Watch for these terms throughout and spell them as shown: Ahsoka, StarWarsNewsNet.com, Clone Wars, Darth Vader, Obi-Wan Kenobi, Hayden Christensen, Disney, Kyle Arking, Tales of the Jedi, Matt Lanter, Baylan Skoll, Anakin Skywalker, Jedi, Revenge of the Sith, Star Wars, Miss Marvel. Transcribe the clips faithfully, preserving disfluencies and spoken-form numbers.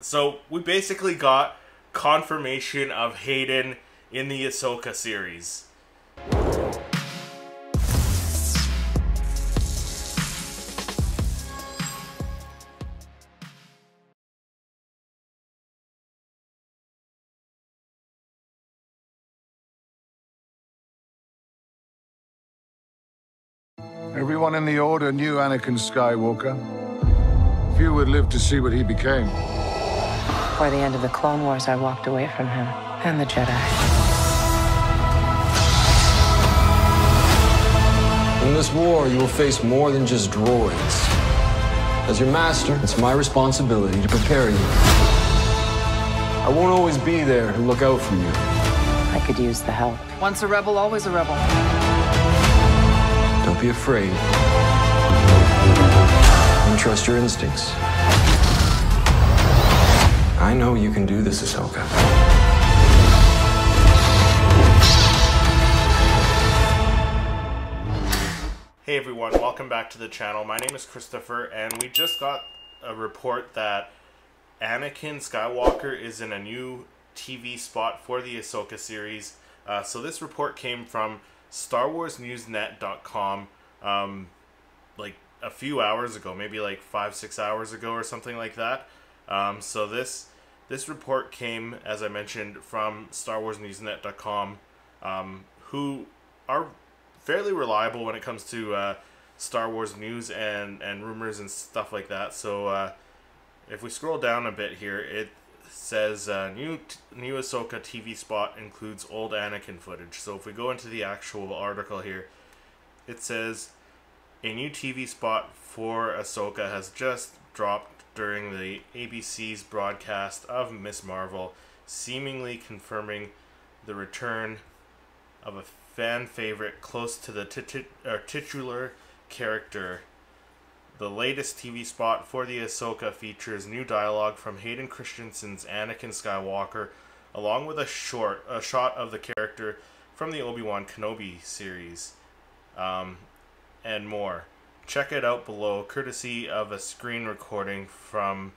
So we basically got confirmation of Hayden in the Ahsoka series. Everyone in the Order knew Anakin Skywalker. Few would live to see what he became. By the end of the Clone Wars, I walked away from him and the Jedi. In this war, you will face more than just droids. As your master, it's my responsibility to prepare you. I won't always be there to look out for you. I could use the help. Once a rebel, always a rebel. Don't be afraid. And trust your instincts. I know you can do this, Ahsoka. Hey everyone, welcome back to the channel. My name is Christopher, and we just got a report that Anakin Skywalker is in a new T V spot for the Ahsoka series. Uh, so this report came from Star Wars News Net dot com um, like a few hours ago, maybe like five, six hours ago or something like that. Um, so this this report came, as I mentioned, from Star Wars News Net dot com, um, who are fairly reliable when it comes to uh, Star Wars news and, and rumors and stuff like that. So uh, if we scroll down a bit here, it says uh, new, new Ahsoka T V spot includes old Anakin footage. So if we go into the actual article here, it says a new T V spot for Ahsoka has just dropped during the A B C's broadcast of Miss Marvel, seemingly confirming the return of a fan favorite close to the tit or titular character. The latest T V spot for the Ahsoka features new dialogue from Hayden Christensen's Anakin Skywalker, along with a short a shot of the character from the Obi-Wan Kenobi series, um, and more. Check it out below, courtesy of a screen recording from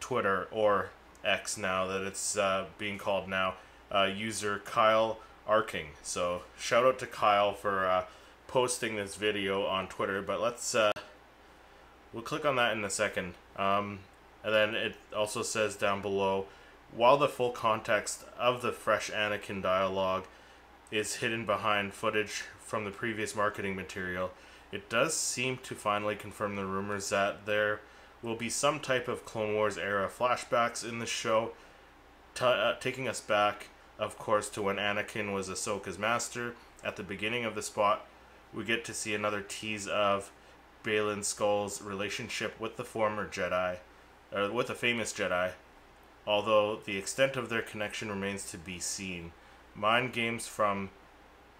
Twitter, or X now that it's uh, being called now, uh, user Kyle Arking. So shout out to Kyle for uh, posting this video on Twitter, but let's, uh, we'll click on that in a second. Um, and then it also says down below, while the full context of the fresh Anakin dialogue is hidden behind footage from the previous marketing material, it does seem to finally confirm the rumors that there will be some type of Clone Wars era flashbacks in the show, uh, taking us back, of course, to when Anakin was Ahsoka's master. At the beginning of the spot, we get to see another tease of Baylan Skoll's relationship with the former Jedi, or with a famous Jedi, although the extent of their connection remains to be seen. Mind games from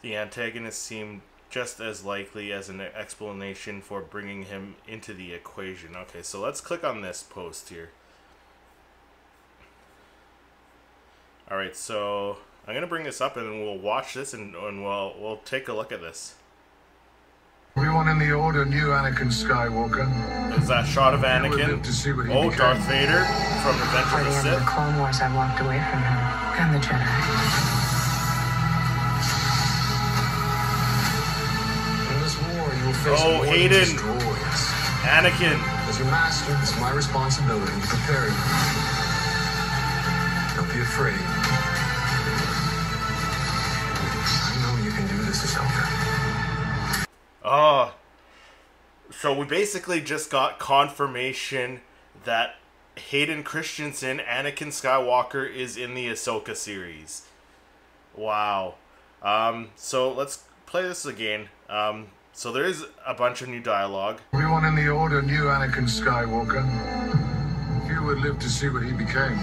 the antagonist seem just as likely as an explanation for bringing him into the equation. Okay, so let's click on this post here. Alright, so I'm going to bring this up and we'll watch this and, and we'll, we'll take a look at this. Everyone in the Order knew Anakin Skywalker. There's that shot of Anakin. To see what he oh, became. Darth Vader from Revenge of the Sith. By the end of the Clone Wars, I walked away from him and the Jedi. Oh, Hayden! Anakin! As your master, it's my responsibility to prepare you. Don't be afraid. I know you can do this, Ahsoka. Oh. So we basically just got confirmation that Hayden Christensen, Anakin Skywalker, is in the Ahsoka series. Wow. Um, so let's play this again. Um... So there is a bunch of new dialogue. Everyone in the Order knew Anakin Skywalker. Few would live to see what he became.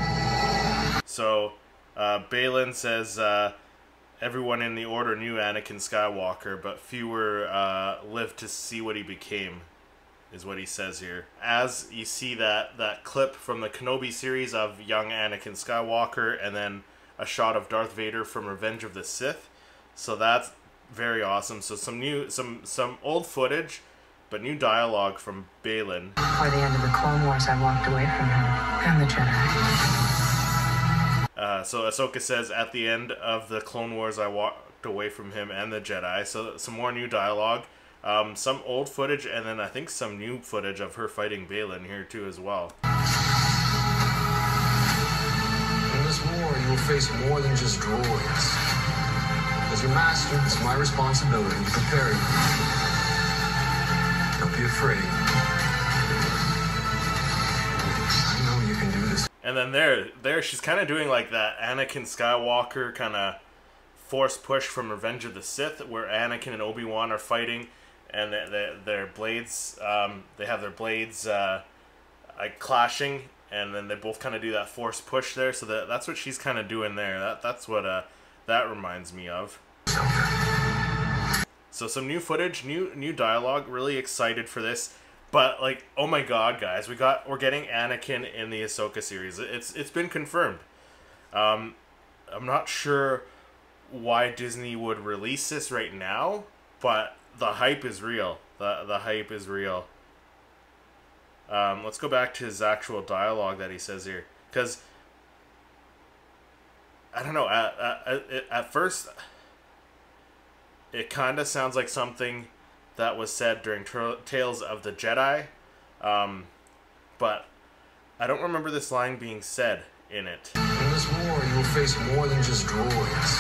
So, uh, Baylan says, uh, everyone in the Order knew Anakin Skywalker, but fewer uh, lived to see what he became, is what he says here. As you see that, that clip from the Kenobi series of young Anakin Skywalker, and then a shot of Darth Vader from Revenge of the Sith. So that's very awesome. So some new, some some old footage, but new dialogue from Baylan. By the end of the Clone Wars, I walked away from him and the Jedi. Uh, so Ahsoka says, at the end of the Clone Wars, I walked away from him and the Jedi. So some more new dialogue, um, some old footage, and then I think some new footage of her fighting Baylan here too as well. In this war, you will face more than just droids. As your master, it's my responsibility to prepare you. Don't be afraid. I know you can do this. And then there, there, she's kind of doing like that Anakin Skywalker kind of force push from Revenge of the Sith, where Anakin and Obi-Wan are fighting, and the, the, their blades, um, they have their blades uh, like clashing, and then they both kind of do that force push there. So that, that's what she's kind of doing there. That that's what. Uh, That reminds me of. So some new footage, new new dialogue. Really excited for this, but like, oh my god, guys, we got we're getting Anakin in the Ahsoka series. It's it's been confirmed. Um, I'm not sure why Disney would release this right now, but the hype is real. The the hype is real. Um, let's go back to his actual dialogue that he says here, because. I don't know, at, at, at first, it kind of sounds like something that was said during Tales of the Jedi, um, but I don't remember this line being said in it. In this war, you will face more than just droids.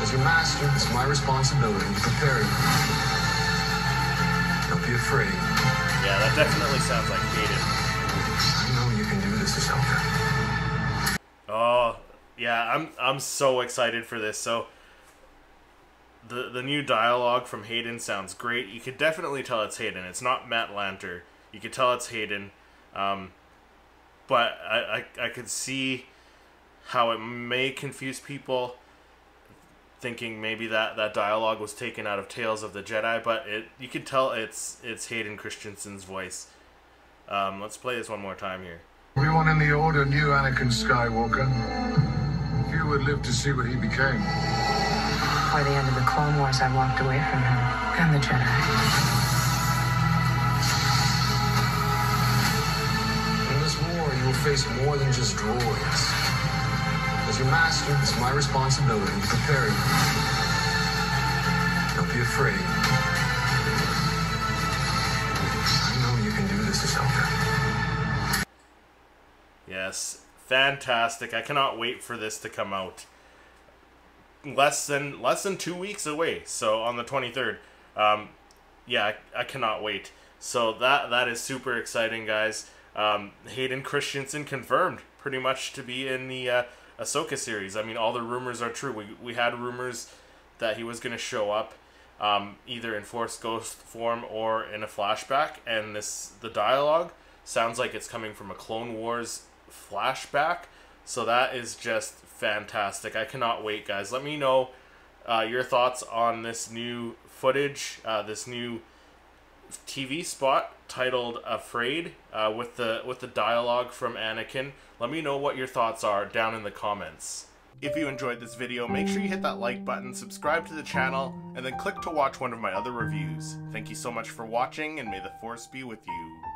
As your master, it's my responsibility to prepare you. Don't be afraid. Yeah, that definitely sounds like Hayden. I know you can do this, Ahsoka. Oh... Yeah, I'm I'm so excited for this. So the the new dialogue from Hayden sounds great. You could definitely tell it's Hayden. It's not Matt Lanter. You could tell it's Hayden. Um, but I, I I could see how it may confuse people, thinking maybe that that dialogue was taken out of Tales of the Jedi. But it you could tell it's it's Hayden Christensen's voice. Um, let's play this one more time here. Everyone in the Order knew Anakin Skywalker. You would live to see what he became. By the end of the Clone Wars, I walked away from him and the Jedi. In this war, you will face more than just droids. As your master, it's my responsibility to prepare you. Don't be afraid. I know you can do this, Ahsoka. Yes. Fantastic. I cannot wait for this to come out. Less than less than two weeks away, so on the twenty-third. Um, yeah, I, I cannot wait. So that that is super exciting, guys. Um, Hayden Christensen confirmed pretty much to be in the uh, Ahsoka series. I mean, all the rumors are true. We, we had rumors that he was going to show up um, either in Force Ghost form or in a flashback, and this the dialogue sounds like it's coming from a Clone Wars flashback, so that is just fantastic. I cannot wait, guys. Let me know uh, your thoughts on this new footage, uh, this new T V spot titled Afraid, uh, with the with the dialogue from Anakin. Let me know what your thoughts are down in the comments. If you enjoyed this video, make sure you hit that like button, subscribe to the channel, and then click to watch one of my other reviews. Thank you so much for watching, and may the Force be with you.